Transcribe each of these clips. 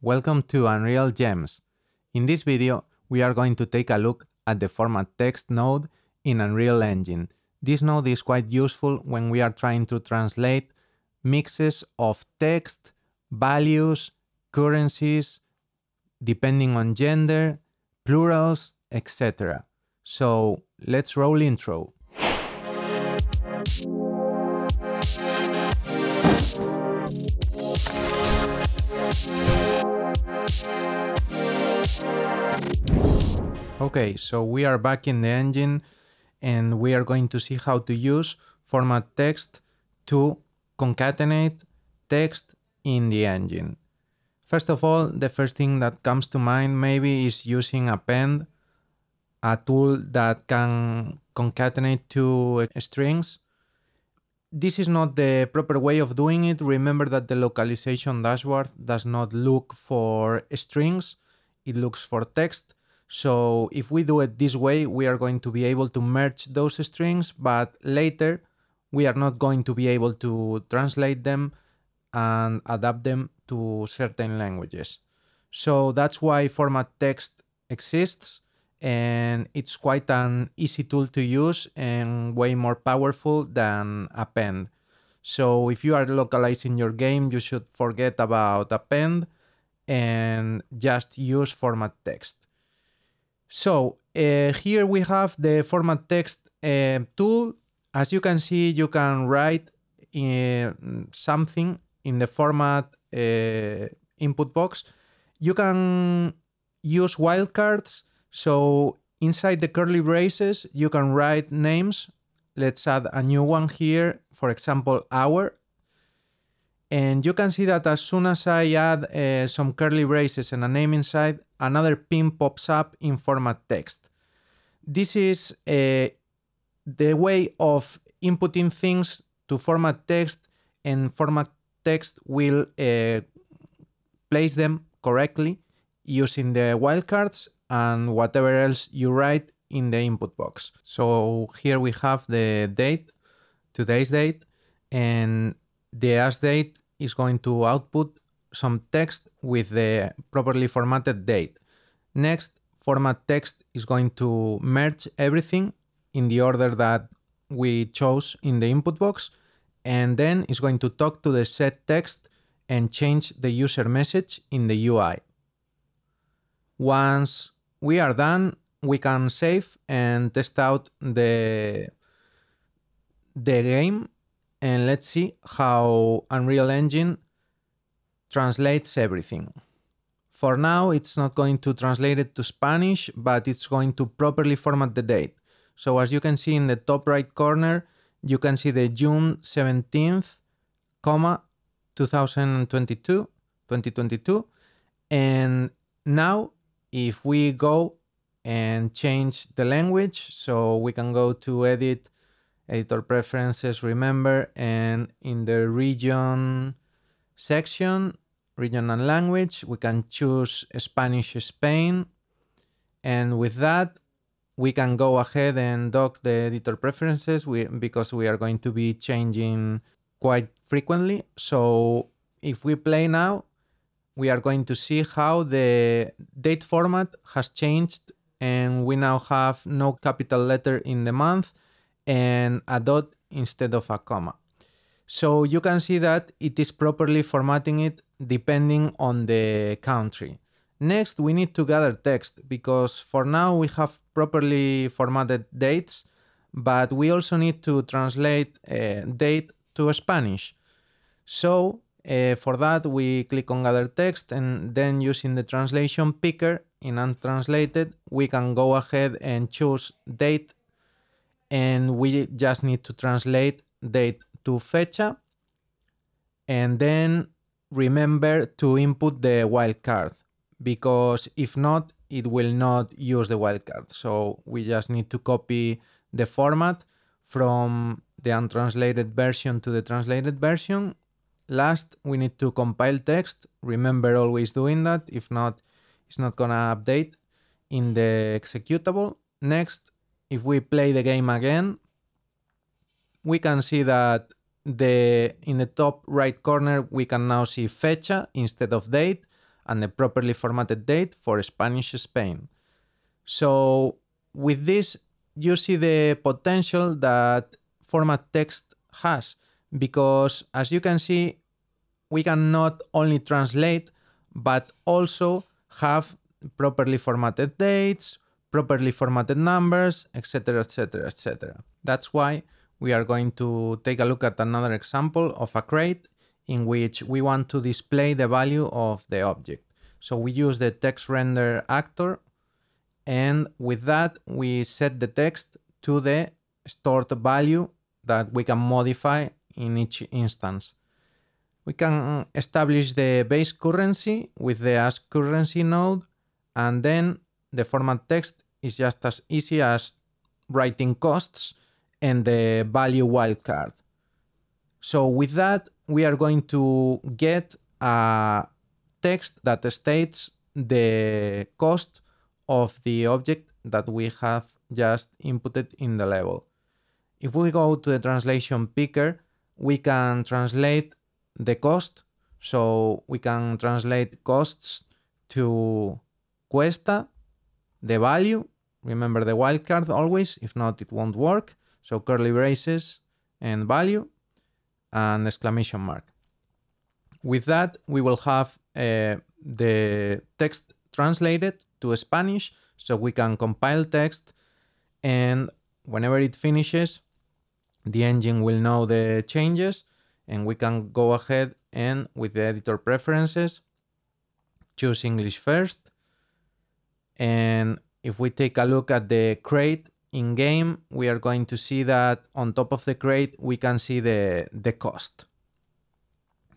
Welcome to Unreal Gems. In this video, we are going to take a look at the Format Text node in Unreal Engine. This node is quite useful when we are trying to translate mixes of text, values, currencies, depending on gender, plurals, etc. So let's roll intro. Okay, so we are back in the engine and we are going to see how to use Format Text to concatenate text in the engine. First of all, the first thing that comes to mind maybe is using Append, a tool that can concatenate two strings. This is not the proper way of doing it. Remember that the localization dashboard does not look for strings, it looks for text. So if we do it this way, we are going to be able to merge those strings, but later we are not going to be able to translate them and adapt them to certain languages. So that's why Format Text exists, and it's quite an easy tool to use and way more powerful than Append. So if you are localizing your game, you should forget about Append and just use Format Text. So here we have the Format Text tool. As you can see, you can write something in the format input box. You can use wildcards. So inside the curly braces, you can write names. Let's add a new one here, for example, hour. And you can see that as soon as I add some curly braces and a name inside, another pin pops up in Format Text. This is the way of inputting things to Format Text, and Format Text will place them correctly using the wildcards and whatever else you write in the input box. So here we have the date, today's date, and the AsDate is going to output some text with the properly formatted date. Next, Format Text is going to merge everything in the order that we chose in the input box, and then it's going to talk to the SetText and change the user message in the UI. Once we are done, we can save and test out the game, and let's see how Unreal Engine translates everything. For now, it's not going to translate it to Spanish, but it's going to properly format the date. So as you can see in the top right corner, you can see the June 17th, 2022, and now if we go and change the language, so we can go to Edit, Editor Preferences, remember, and in the region section, region and language, we can choose Spanish Spain, and with that we can go ahead and dock the editor preferences because we are going to be changing quite frequently. So if we play now, we are going to see how the date format has changed, and we now have no capital letter in the month and a dot instead of a comma. So you can see that it is properly formatting it depending on the country. Next, we need to gather text, because for now we have properly formatted dates, but we also need to translate date to Spanish. So for that, we click on Gather Text, and then using the translation picker in Untranslated, we can go ahead and choose date, and we just need to translate date to fecha, and then remember to input the wildcard, because if not, it will not use the wildcard. So we just need to copy the format from the untranslated version to the translated version. Last, we need to compile text. Remember always doing that. If not, it's not gonna update in the executable. Next, if we play the game again, we can see that in the top right corner, we can now see fecha instead of date, and a properly formatted date for Spanish Spain. So with this, you see the potential that format text has, because as you can see, we can not only translate, but also have properly formatted dates, properly formatted numbers, etc., etc., etc. That's why we are going to take a look at another example of a crate in which we want to display the value of the object. So we use the text render actor, and with that we set the text to the stored value that we can modify in each instance. We can establish the base currency with the AskCurrency node, and then the format text is just as easy as writing costs and the value wildcard. So with that, we are going to get a text that states the cost of the object that we have just inputted in the label. If we go to the translation picker, we can translate the cost. So we can translate costs to cuesta, the value. Remember the wildcard always, if not it won't work. So curly braces and value and exclamation mark. With that, we will have the text translated to Spanish, so we can compile text, and whenever it finishes, the engine will know the changes, and we can go ahead and, with the editor preferences, choose English first. And if we take a look at the crate in game, we are going to see that on top of the crate, we can see the cost.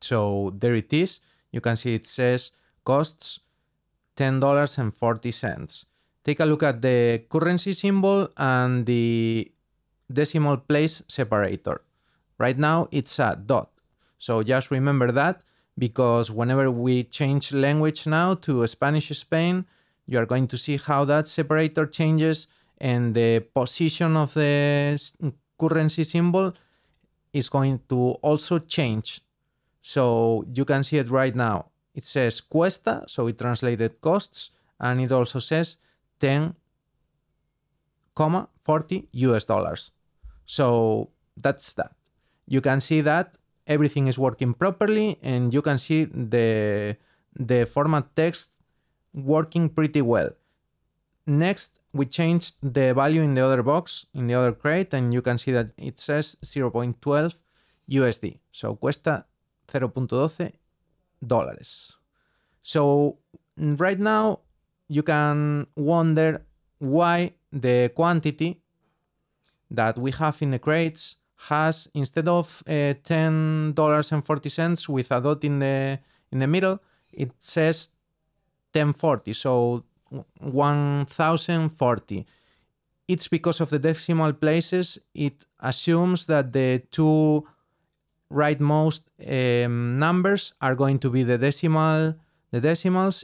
So there it is. You can see it says costs $10.40. Take a look at the currency symbol and the decimal place separator. Right now it's a dot. So just remember that, because whenever we change language now to Spanish Spain, you are going to see how that separator changes, and the position of the currency symbol is going to also change. So you can see it right now. It says cuesta, so it translated costs, and it also says $10.40 US. So that's that. You can see that everything is working properly, and you can see the format text working pretty well. Next, we changed the value in the other box, in the other crate, and you can see that it says 0.12 USD. So cuesta $0.12. So right now you can wonder why the quantity that we have in the crates has, instead of $10.40 with a dot in the middle, it says 1040. So 1040. It's because of the decimal places. It assumes that the two rightmost numbers are going to be the decimals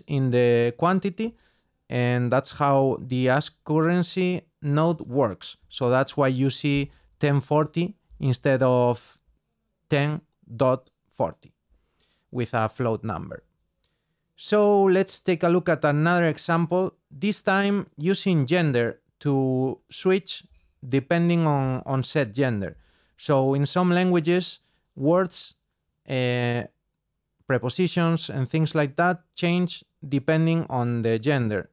in the quantity, and that's how the AskCurrency node works. So that's why you see 1040 instead of 10.40 with a float number. So let's take a look at another example, this time using gender to switch depending on set gender. So in some languages, words, prepositions and things like that change depending on the gender.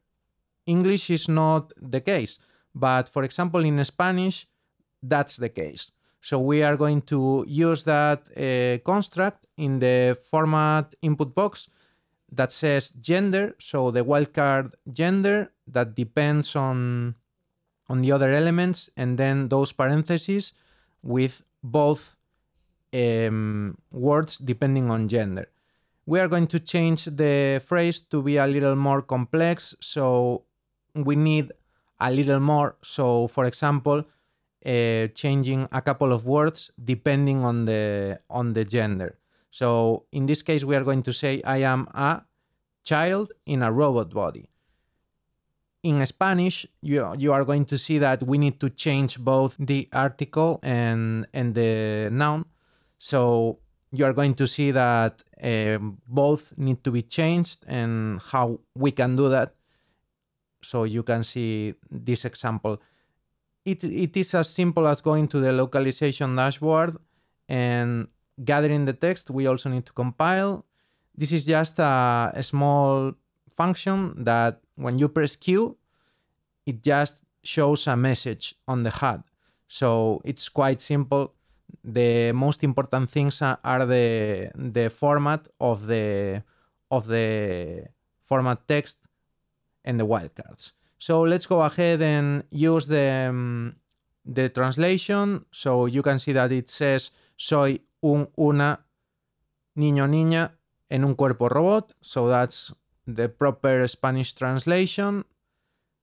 English is not the case, but for example in Spanish, that's the case. So we are going to use that construct in the format input box that says gender, so the wildcard gender that depends on the other elements, and then those parentheses with both words depending on gender. We are going to change the phrase to be a little more complex, so we need a little more. So for example, changing a couple of words depending on the gender. So in this case, we are going to say, I am a child in a robot body. In Spanish, you are going to see that we need to change both the article and the noun. So you are going to see that both need to be changed and how we can do that. So you can see this example. It is as simple as going to the localization dashboard and gathering the text. We also need to compile. This is just a small function that when you press Q, it just shows a message on the HUD. So it's quite simple. The most important things are the format of the format text and the wildcards. So let's go ahead and use the translation. So you can see that it says soy una niño niña en un cuerpo robot. So that's the proper Spanish translation.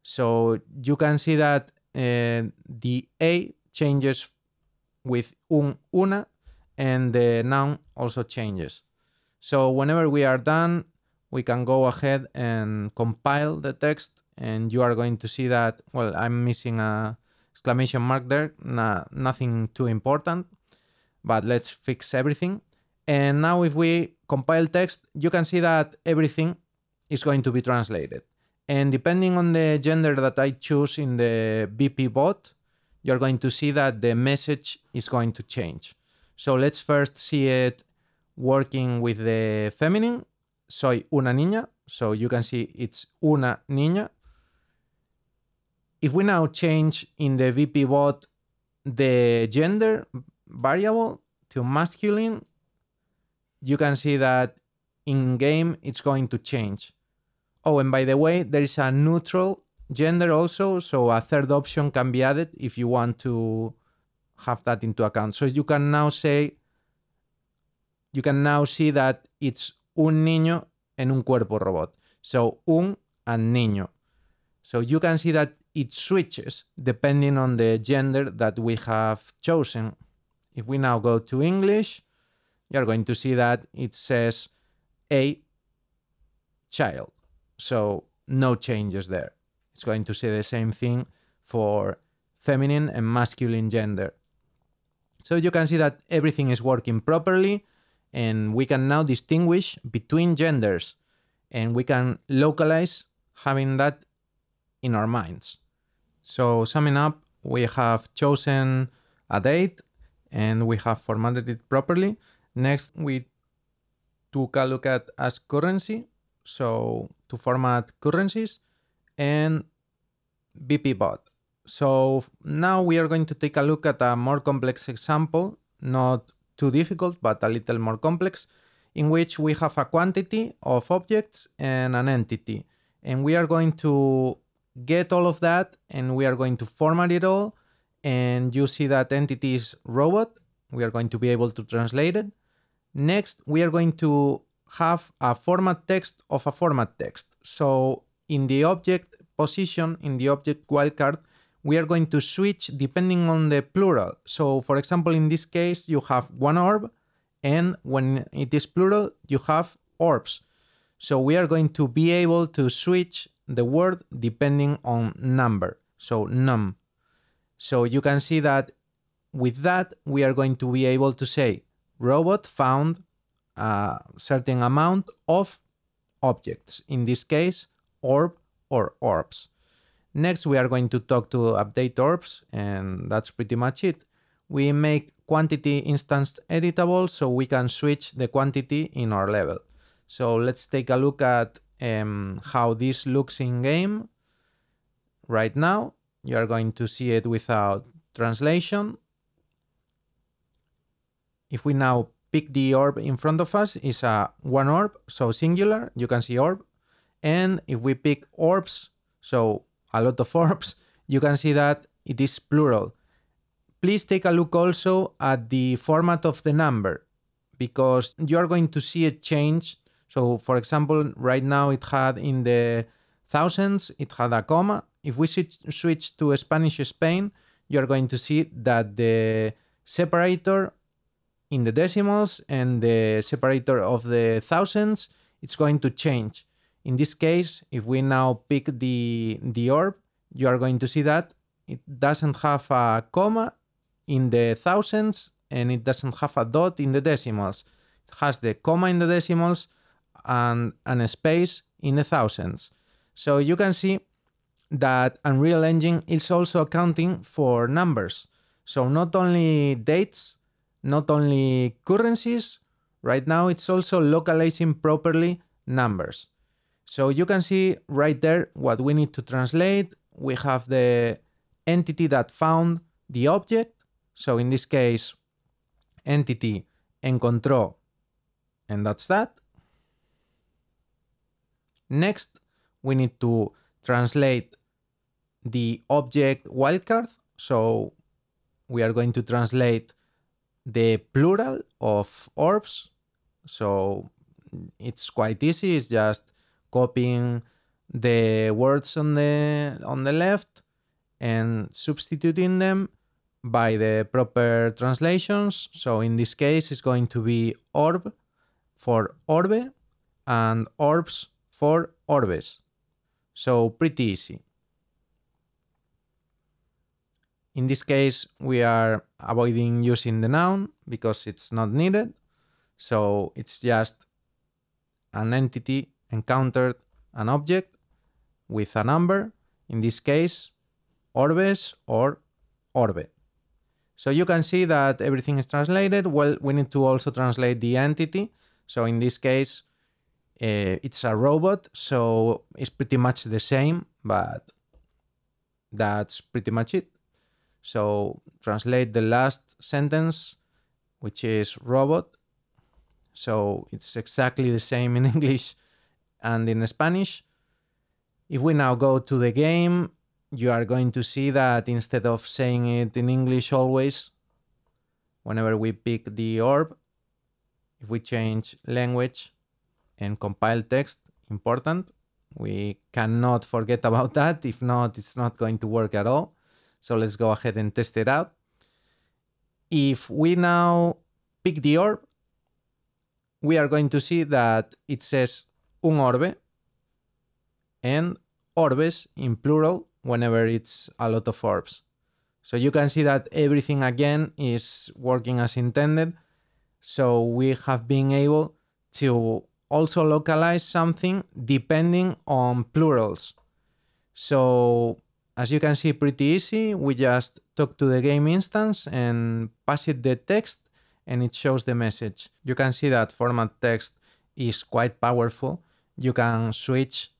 So you can see that the A changes with una, and the noun also changes. So whenever we are done, we can go ahead and compile the text, and you are going to see that, well, I'm missing a exclamation mark there, nothing too important, but let's fix everything. And now if we compile text, you can see that everything is going to be translated. And depending on the gender that I choose in the BP bot, you're going to see that the message is going to change. So let's first see it working with the feminine. Soy una niña. So you can see it's una niña. If we now change in the VP bot the gender variable to masculine, you can see that in game it's going to change. Oh, and by the way, there is a neutral gender also, so a third option can be added if you want to have that into account. So you can now see that it's un niño en un cuerpo robot. So un and niño. So you can see that it switches depending on the gender that we have chosen. If we now go to English, you're going to see that it says a child. So no changes there. It's going to say the same thing for feminine and masculine gender. So you can see that everything is working properly, and we can now distinguish between genders, and we can localize having that in our minds. So summing up, we have chosen a date and we have formatted it properly. Next, we took a look at AskCurrency, so to format currencies, and BP bot. So now we are going to take a look at a more complex example, not too difficult, but a little more complex, in which we have a quantity of objects and an entity. And we are going to get all of that and we are going to format it all. And you see that entity is robot. We are going to be able to translate it. Next, we are going to have a format text of a format text. So in the object position, in the object wildcard, we are going to switch depending on the plural. So for example, in this case, you have one orb, and when it is plural, you have orbs. So we are going to be able to switch the word depending on number, so num. So you can see that with that, we are going to be able to say robot found a certain amount of objects, in this case, orb or orbs. Next, we are going to talk to update orbs, and that's pretty much it. We make quantity instance editable, so we can switch the quantity in our level. So let's take a look at how this looks in game. Right now, you are going to see it without translation. If we now pick the orb in front of us, it's a one orb, so singular, you can see orb. And if we pick orbs, so a lot of orbs, you can see that it is plural. Please take a look also at the format of the number, because you are going to see a change. So for example, right now it had in the thousands, it had a comma. If we switch to Spanish Spain, you are going to see that the separator in the decimals and the separator of the thousands, it's going to change. In this case, if we now pick the orb, you are going to see that it doesn't have a comma in the thousands and it doesn't have a dot in the decimals. has the comma in the decimals and a space in the thousands. So you can see that Unreal Engine is also accounting for numbers. So not only dates, not only currencies, right now it's also localizing properly numbers. So you can see right there what we need to translate. We have the entity that found the object. So in this case, entity encontró, and that's that. Next, we need to translate the object wildcard. So we are going to translate the plural of orbs. So it's quite easy. It's just copying the words on the left and substituting them by the proper translations. So in this case, it's going to be orb for orbe and orbs for orbes. So pretty easy. In this case, we are avoiding using the noun because it's not needed. So it's just an entity encountered an object with a number, in this case, orbes or orbe. So you can see that everything is translated. Well, we need to also translate the entity. So in this case, it's a robot, so it's pretty much the same, but that's pretty much it. So translate the last sentence, which is robot. So it's exactly the same in English and in Spanish. If we now go to the game, you are going to see that instead of saying it in English always, whenever we pick the orb, if we change language and compile text, important, we cannot forget about that. If not, it's not going to work at all. So let's go ahead and test it out. If we now pick the orb, we are going to see that it says un orbe and orbes in plural whenever it's a lot of orbs. So you can see that everything again is working as intended. So we have been able to also localize something depending on plurals. So as you can see, pretty easy. We just talk to the game instance and pass it the text and it shows the message. You can see that format text is quite powerful. You can switch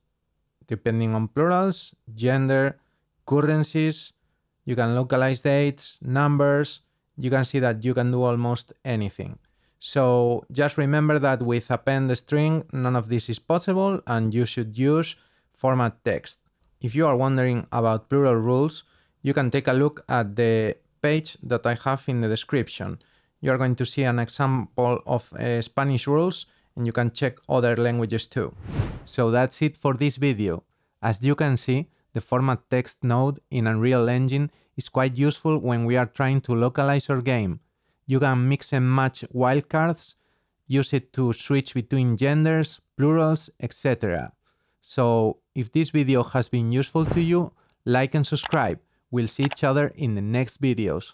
depending on plurals, gender, currencies, you can localize dates, numbers. You can see that you can do almost anything. So just remember that with append string, none of this is possible and you should use format text. If you are wondering about plural rules, you can take a look at the page that I have in the description. You are going to see an example of Spanish rules, and you can check other languages too. So that's it for this video. As you can see, the format text node in Unreal Engine is quite useful when we are trying to localize our game. You can mix and match wildcards, use it to switch between genders, plurals, etc. So if this video has been useful to you, like and subscribe. We'll see each other in the next videos.